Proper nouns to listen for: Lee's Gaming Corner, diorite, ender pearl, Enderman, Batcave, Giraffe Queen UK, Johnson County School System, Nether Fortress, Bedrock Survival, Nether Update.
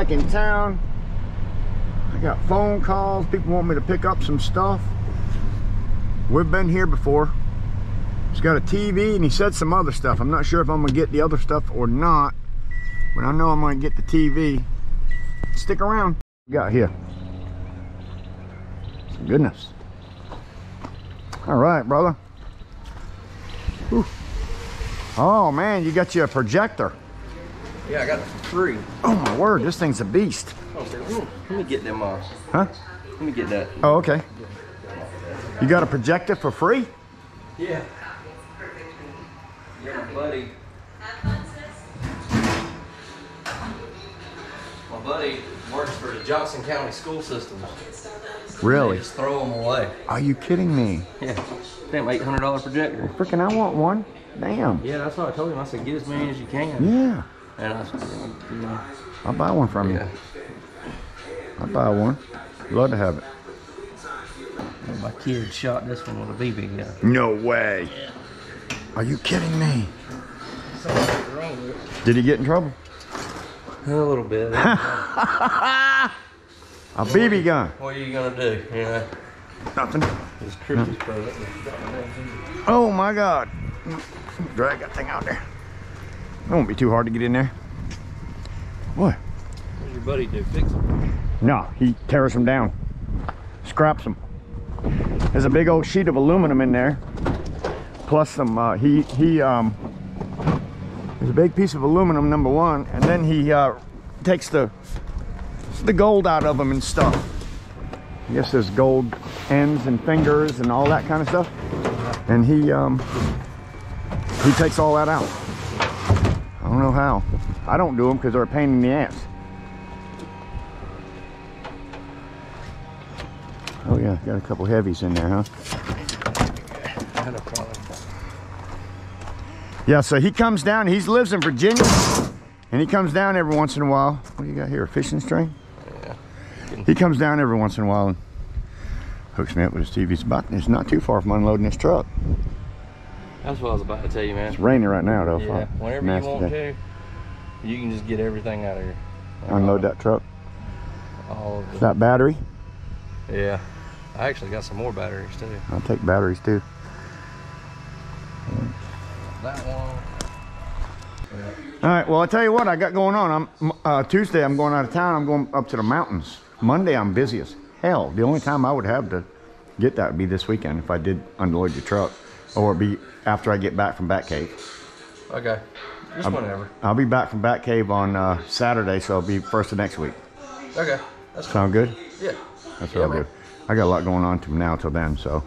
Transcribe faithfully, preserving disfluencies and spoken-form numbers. back in town. I got phone calls, people want me to pick up some stuff. We've been here before. He's got a T V and he said some other stuff. I'm not sure if I'm gonna get the other stuff or not, but I know I'm gonna get the T V. Stick around. What we got here? Goodness. All right, brother. Whew. Oh man, you got you a projector. Yeah, I got three. Oh my word, this thing's a beast. Oh, so let, me, let me get them off. Huh? Let me get that. Oh, okay. You got a projector for free? Yeah. Yeah, my buddy. My buddy works for the Johnson County School System. Really? They just throw them away. Are you kidding me? Yeah. Damn, eight hundred dollar projector. Well, freaking, I want one. Damn. Yeah, that's what I told him. I said, get as many as you can. Yeah. And I said, you know, I'll buy one from yeah. you. I'll buy one. Love to have it. My kid shot this one with a B B gun. No way. Yeah. Are you kidding me? Something wrong with it. Did he get in trouble? A little bit. A B B gun. What are you gonna do? You know? Nothing. This Christmas present. Oh my God! Drag that thing out there. It won't be too hard to get in there. What? What does your buddy do? Fix them? No, he tears them down, scraps them. There's a big old sheet of aluminum in there, plus some. Uh, he he um. There's a big piece of aluminum, number one, and then he uh, takes the. the gold out of them and stuff. I guess there's gold ends and fingers and all that kind of stuff, and he um he takes all that out. I don't know how. I don't do them because they're a pain in the ass. Oh yeah, got a couple heavies in there, huh? Yeah, so he comes down, he lives in Virginia, and he comes down every once in a while. What do you got here, a fishing string? He comes down every once in a while and hooks me up with his T V. It's, about, it's not too far from unloading this truck. That's what I was about to tell you, man. It's raining right now, though. Yeah, whenever you want to, you can just get everything out of here. Unload that truck. All of it. That battery? Yeah. I actually got some more batteries, too. I'll take batteries, too. That one. All right, well, I'll tell you what I got going on. I'm uh, Tuesday, I'm going out of town. I'm going up to the mountains. Monday, I'm busy as hell. The only time I would have to get that would be this weekend if I did unload your truck, or it'd be after I get back from Batcave. Okay, just I'll, whenever. I'll be back from Batcave on uh, Saturday, so it'll be first of next week. Okay. That's Sound cool. good? Yeah. That's yeah, real man. good. I got a lot going on from now till then, so